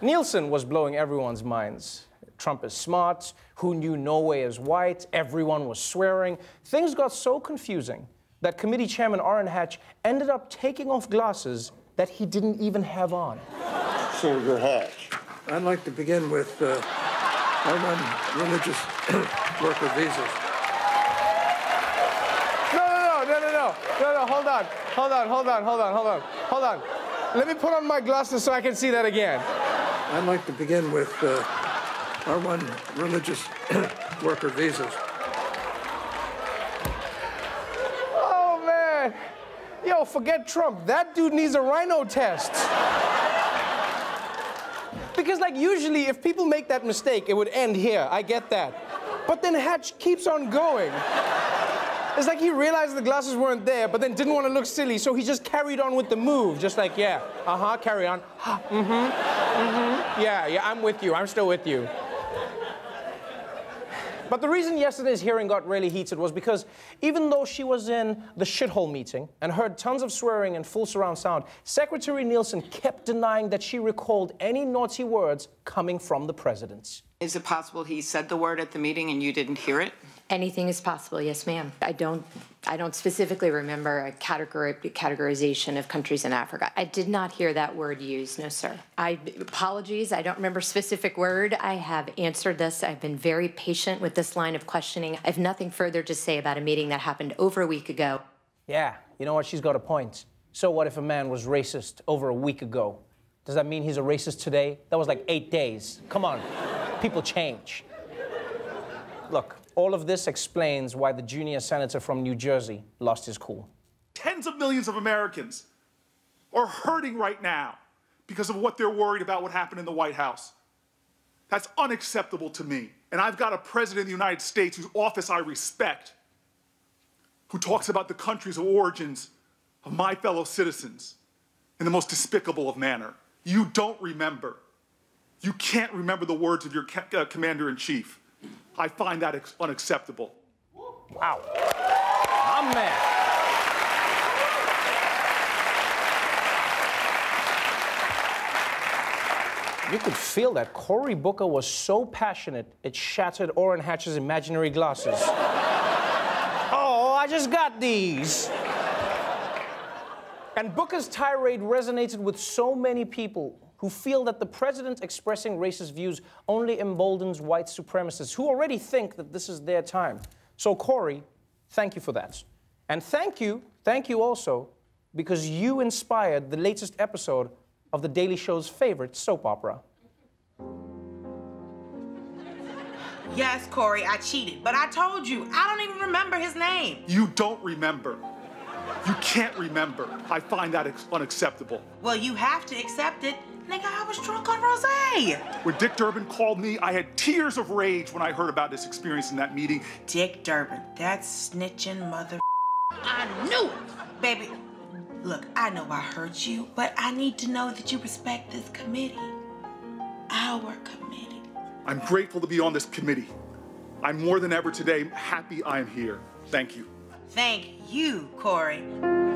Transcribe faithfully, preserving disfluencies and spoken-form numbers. Nielsen was blowing everyone's minds. Trump is smart, who knew Norway is white, everyone was swearing. Things got so confusing that committee chairman Orrin Hatch ended up taking off glasses that he didn't even have on. Senator Hatch. I'd like to begin with, uh, I'm on religious worker visas. No, no, no, no, no, no, no, no, hold on, hold on, hold on, hold on, hold on, hold on. Let me put on my glasses so I can see that again. I'd like to begin with, uh, our one religious worker visas. Oh, man. Yo, forget Trump. That dude needs a rhino test. Because, like, usually if people make that mistake, it would end here. I get that. But then Hatch keeps on going. It's like he realized the glasses weren't there, but then didn't want to look silly, so he just carried on with the move. Just like, yeah, uh-huh, carry on. Mm-hmm, mm-hmm. Yeah, yeah, I'm with you. I'm still with you. But the reason yesterday's hearing got really heated was because even though she was in the shithole meeting and heard tons of swearing and full surround sound, Secretary Nielsen kept denying that she recalled any naughty words coming from the president. Is it possible he said the word at the meeting and you didn't hear it? Anything is possible, yes, ma'am. I don't, I don't specifically remember a category, categorization of countries in Africa. I did not hear that word used, no, sir. I, apologies, I don't remember specific word. I have answered this. I've been very patient with this line of questioning. I have nothing further to say about a meeting that happened over a week ago. Yeah, you know what? She's got a point. So what if a man was racist over a week ago? Does that mean he's a racist today? That was like eight days. Come on, people change. Look. All of this explains why the junior senator from New Jersey lost his cool. Tens of millions of Americans are hurting right now because of what they're worried about what happened in the White House. That's unacceptable to me. And I've got a president of the United States whose office I respect, who talks about the countries of origins of my fellow citizens in the most despicable of manner. You don't remember. You can't remember the words of your uh, commander-in-chief. I find that unacceptable. Wow. My man. You could feel that Cory Booker was so passionate, it shattered Orrin Hatch's imaginary glasses. Oh, I just got these. And Booker's tirade resonated with so many people who feel that the president expressing racist views only emboldens white supremacists who already think that this is their time. So, Cory, thank you for that. And thank you, thank you also, because you inspired the latest episode of The Daily Show's favorite soap opera. Yes, Cory, I cheated, but I told you, I don't even remember his name. You don't remember. You can't remember. I find that unacceptable. Well, you have to accept it. Nigga, I was drunk on rosé. When Dick Durbin called me, I had tears of rage when I heard about this experience in that meeting. Dick Durbin, that snitching mother. I knew it. Baby, look, I know I hurt you, but I need to know that you respect this committee. Our committee. I'm grateful to be on this committee. I'm more than ever today happy I'm here. Thank you. Thank you, Cory.